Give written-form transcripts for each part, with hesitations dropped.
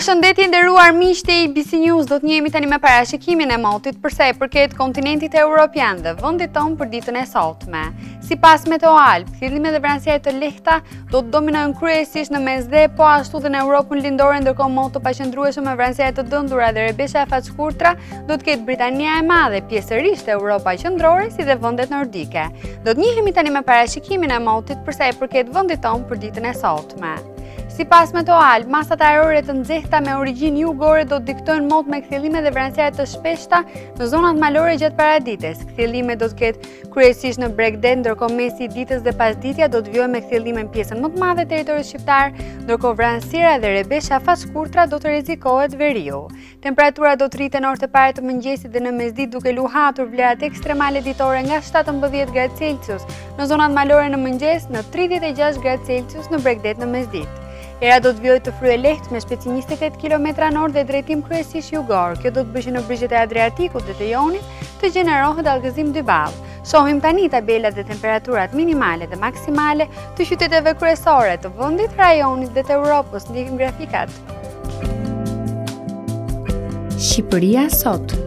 Përshëndetje nderuar miqtë e ABC News, do të njihemi tani me parashikimin e motit përsa i përket kontinentit evropian dhe vendit tonë për ditën e sotme. Sipas MeteoAlb, thirrlimet dhe vranësirë të lehta do të dominojnë kryesisht në mesdhe, po ashtu dhe në Europën lindore, ndërkohë motë të paqëndrueshëm me vranësirë të dëndura dhe rebesha e fatshkurtra do të ketë Britania e Madhe, pjesërisht Europa qendrore si dhe vendet nordike. Do të njihemi tani me parashikimin e motit përsa i përket vendit tonë për ditën e sotme. Sipas MeteoAlb, masat ajrore të nxehta me origjinë jugore do të diktojnë mot me kthjellime dhe vranësira të shpeshta në zonat malore gjatë paradites. Kthjellime do të ketë kryesisht në Bregdet, ndërkohë mesi i ditës dhe pasditja do të vijojë me kthjellime në pjesën më të madhe të territorit shqiptar, ndërkohë vranësira dhe rebesha fatshkurtra do të rrezikohet veriu. Temperatura do të rritet në orët e parë të mëngjesit dhe në mesditë duke luhatur vlerat ekstremale ditore nga 17 gradë Celsius në zonat malore në mëngjes, në 36 gradë Celsius në Bregdet në mesditë. Era do të vijojë të fryë lehtë me shpejtësi 28 km/h dhe drejtim kryesisht jugor. Kjo do të bëjë që në brigjet e Adriatikut dhe të Jonit të gjenerohet algëzim dyballë. Shohim tani tabelat dhe temperaturat minimale dhe maksimale të qyteteve kryesore të vendit, rajonit dhe të Europës. Ndjekim grafikat. Shqipëria sot.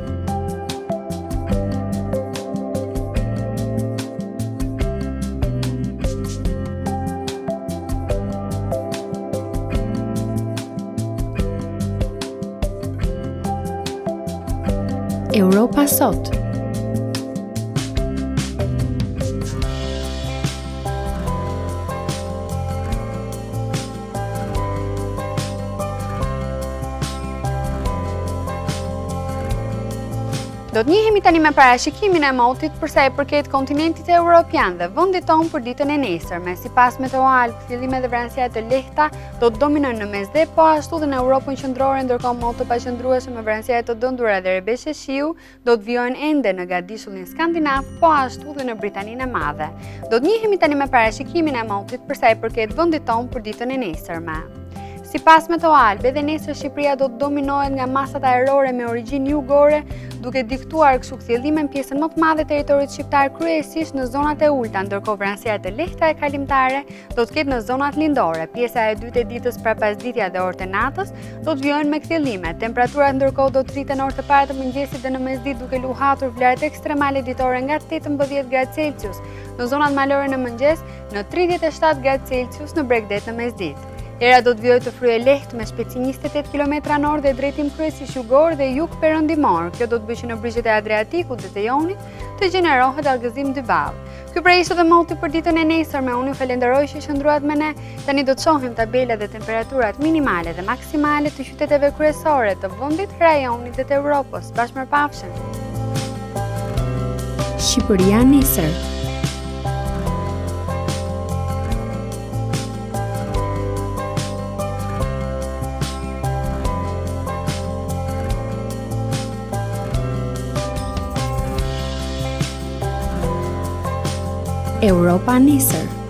Europa sot. Do të njihemi tani me parashikimin e motit përsa i përket kontinentit e Europian dhe vendit tonë për ditën e nesërme. Sipas MeteoAlb, kthjellime dhe vranësira të lehta do të dominojnë në mesdhe, po ashtu dhe në Europën qendrore, ndërkohë motë të paqëndrueshëm me vranësira të dëndura dhe rebeshe shiu do të vijojnë ende në gadishullin skandinav, po ashtu dhe në Britaninë e Madhe. Do të njihemi tani me parashikimin e motit përsa i përket vendit tonë për ditën e nesërme. Sipas MeteoAlb, edhe nesër Shqipëria do të dominohet nga masat ajrore me origjinë jugore, duke diktuar kështu kthjellime në pjesën më të madhe të territorit shqiptar, kryesisht në zonat e ulta, ndërkohë vranësira të lehta e kalimtare do të ketë në zonat lindore. Pjesa e dytë e ditës prapasditja dhe orët e natës do të vijojnë me kthjellime. Temperaturat ndërkohë do të rriten në orët e parë të mëngjesit dhe në mesditë duke luhatur vlerat ekstremale ditore nga 18 gradë Celsius në zonat malore në mëngjes, në 37 gradë Celsius në Bregdet në mesditë. Era do të vijojë të fryë lehtë me shpejtësi 28 km/h dhe drejtim kryesisht jugor dhe jug perëndimor. Kjo do të bëjë që në brigjet e Adriatikut dhe të Jonit të gjenerohet algëzim dyballë. Ky pra ishte moti për ditën e nesërme. Unë ju falenderoj që qëndruat me ne. Tani do të shohim tabelat dhe temperaturat minimale dhe maksimale të qyteteve kryesore të vendit, rajonit dhe të Europës. Bashmërpafshim. Shqipëria nesër. Europa nesër.